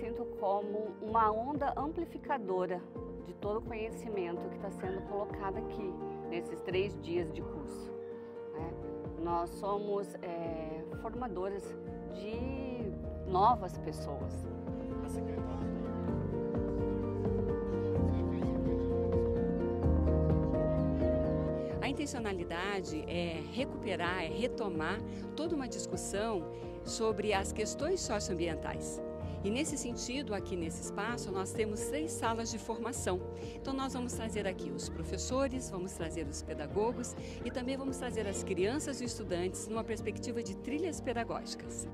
sinto como uma onda amplificadora de todo o conhecimento que está sendo colocado aqui, nesses 3 dias de curso. Nós somos formadores de novas pessoas. A intencionalidade é recuperar, é retomar toda uma discussão sobre as questões socioambientais. E nesse sentido, aqui nesse espaço, nós temos 3 salas de formação. Então nós vamos trazer aqui os professores, vamos trazer os pedagogos e também vamos trazer as crianças e os estudantes numa perspectiva de trilhas pedagógicas.